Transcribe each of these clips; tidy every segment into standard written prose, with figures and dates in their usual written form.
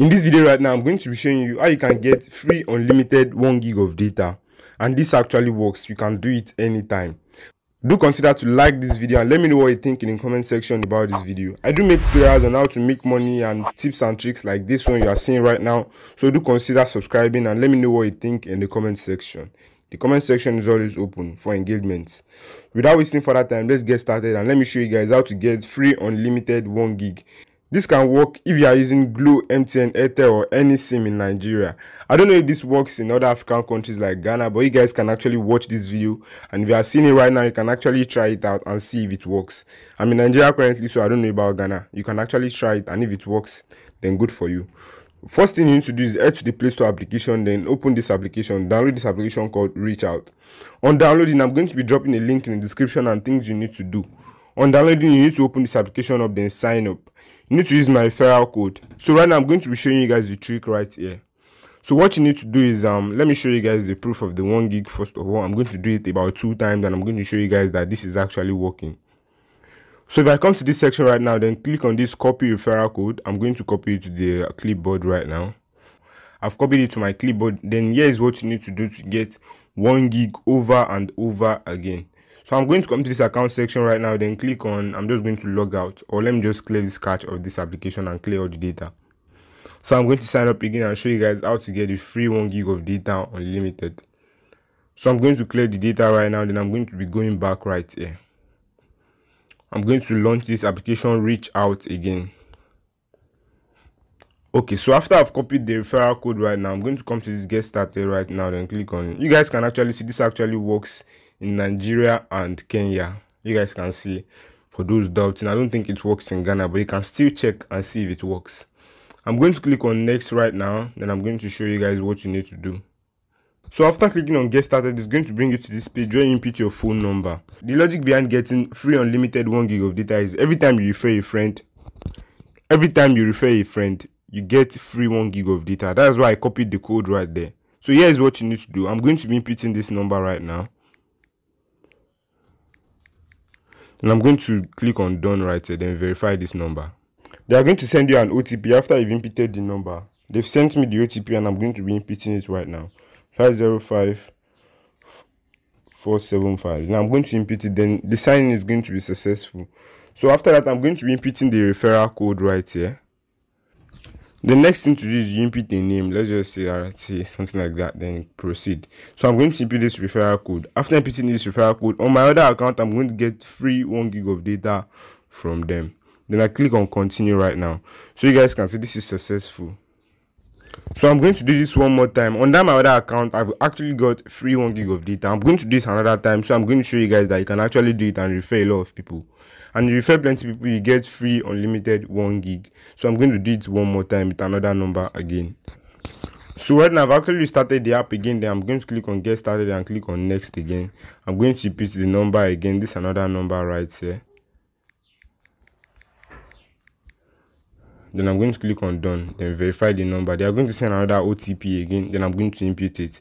In this video right now, I'm going to be showing you how you can get free unlimited 1 gig of data, and this actually works. You can do it anytime. Do consider to like this video and let me know what you think in the comment section about this video. I do make tutorials on how to make money and tips and tricks like this one you are seeing right now, so do consider subscribing and let me know what you think in the comment section. The comment section is always open for engagement. Without wasting further time, let's get started and let me show you guys how to get free unlimited 1 gig. This can work if you are using Glo, MTN, Airtel or any SIM in Nigeria. I don't know if this works in other African countries like Ghana, but you guys can actually watch this video, and if you are seeing it right now, you can actually try it out and see if it works. I'm in Nigeria currently, so I don't know about Ghana. You can actually try it, and if it works, then good for you. First thing you need to do is head to the Play Store application, then open this application, download this application called Reach Out. On downloading, I'm going to be dropping a link in the description and things you need to do. On downloading, you need to open this application up, then sign up. You need to use my referral code. So right now, I'm going to be showing you guys the trick right here. So what you need to do is, let me show you guys the proof of the 1 gig first of all. I'm going to do it about 2 times, and I'm going to show you guys that this is actually working. So if I come to this section right now, then click on this copy referral code. I'm going to copy it to the clipboard right now. I've copied it to my clipboard. Then here is what you need to do to get 1 gig over and over again. So I'm going to come to this account section right now, then click on, I'm just going to log out, or let me just clear this cache of this application and clear all the data. So I'm going to sign up again and show you guys how to get the free 1 gig of data unlimited. So I'm going to clear the data right now, then I'm going to be going back right here. I'm going to launch this application Reach Out again. Okay, so after I've copied the referral code right now, I'm going to come to this get started right now, then click on, you guys can actually see this actually works in Nigeria and Kenya. You guys can see, for those doubting, I don't think it works in Ghana, but you can still check and see if it works. I'm going to click on next right now, then I'm going to show you guys what you need to do. So after clicking on get started, it's going to bring you to this page where you input your phone number. The logic behind getting free unlimited 1 gig of data is every time you refer a friend, you get free 1 gig of data. That's why I copied the code right there. So here is what you need to do. I'm going to be inputting this number right now, and I'm going to click on done right here, then verify this number. They are going to send you an OTP after you've inputted the number. They've sent me the OTP, and I'm going to be inputting it right now, 505475. Now I'm going to input it, then the sign is going to be successful. So after that, I'm going to be inputting the referral code right here. The next thing to do is you input the name. Let's just say RT, something like that, then proceed. So I'm going to input this referral code. After inputting this referral code, on my other account, I'm going to get free 1 gig of data from them. Then I click on continue right now. So you guys can see this is successful. So I'm going to do this one more time. On that my other account, I've actually got free 1 gig of data. I'm going to do this another time, so I'm going to show you guys that you can actually do it and refer a lot of people. And you refer plenty of people, you get free unlimited 1 gig. So I'm going to do it one more time with another number again. So right now, I've actually restarted the app again. Then I'm going to click on get started and click on next again. I'm going to repeat the number again. This is another number right here. Then I'm going to click on done, then verify the number. They are going to send another OTP again, then I'm going to input it.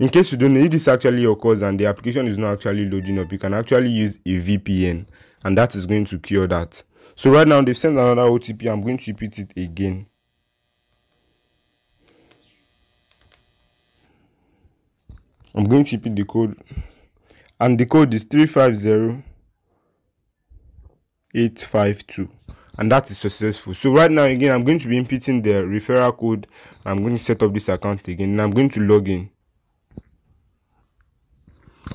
In case you don't know, if this actually occurs and the application is not actually loading up, you can actually use a VPN, and that is going to cure that. So right now, they've sent another OTP. I'm going to repeat it again. I'm going to repeat the code, and the code is 350852, and that is successful. So right now again, I'm going to be inputting the referral code. I'm going to set up this account again, and I'm going to log in.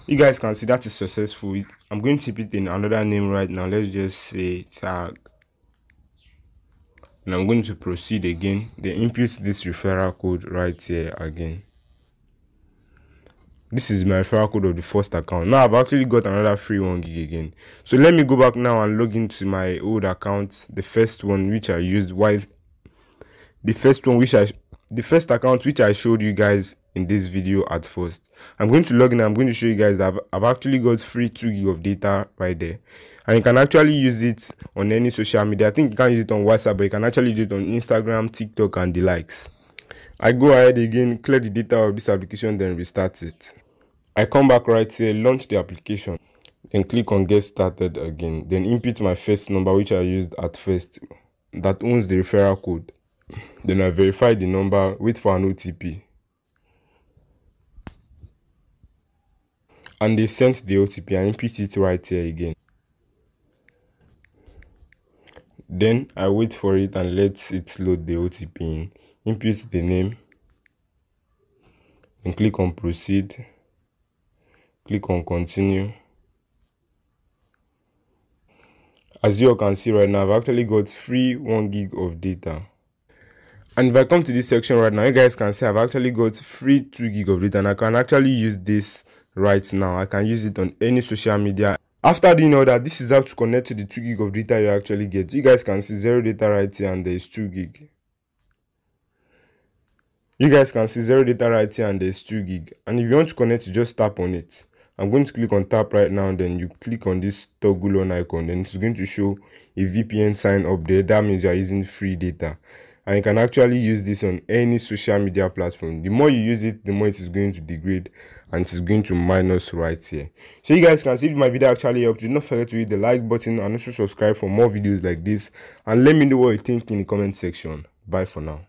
You guys can see that is successful. I'm going to put in another name right now. Let's just say tag, and I'm going to proceed again. They input this referral code right here again. This is my referral code of the first account. Now I've actually got another free 1 gig again. So let me go back now and log into my old account, the first one which I used while the first account which I showed you guys in this video at first. I'm going to log in. I'm going to show you guys that I've actually got free 2 gig of data right there, and you can actually use it on any social media. I think you can use it on WhatsApp, but you can actually do it on Instagram, TikTok, and the likes. I go ahead again, clear the data of this application, then restart it. I come back right here, launch the application, then click on get started again, then input my first number which I used at first that owns the referral code. Then I verify the number, wait for an OTP. And they've sent the OTP. I input it right here again. Then I wait for it and let it load the OTP in. Input the name and click on proceed. Click on continue. As you all can see right now, I've actually got free 1 gig of data. And if I come to this section right now, you guys can see I've actually got free 2 gig of data, and I can actually use this right now. I can use it on any social media. After doing all that, this is how to connect to the 2 gig of data you actually get. You guys can see 0 data right here, and there is 2 gig. You guys can see 0 data right here, and there is 2 gig. And if you want to connect, you just tap on it. I'm going to click on tap right now, and then you click on this toggle on icon. Then it's going to show a VPN sign up there. That means you are using free data. And you can actually use this on any social media platform. The more you use it, the more it is going to degrade, and it is going to minus right here. So you guys can see if my video actually helped you, do not forget to hit the like button and also subscribe for more videos like this. And let me know what you think in the comment section. Bye for now.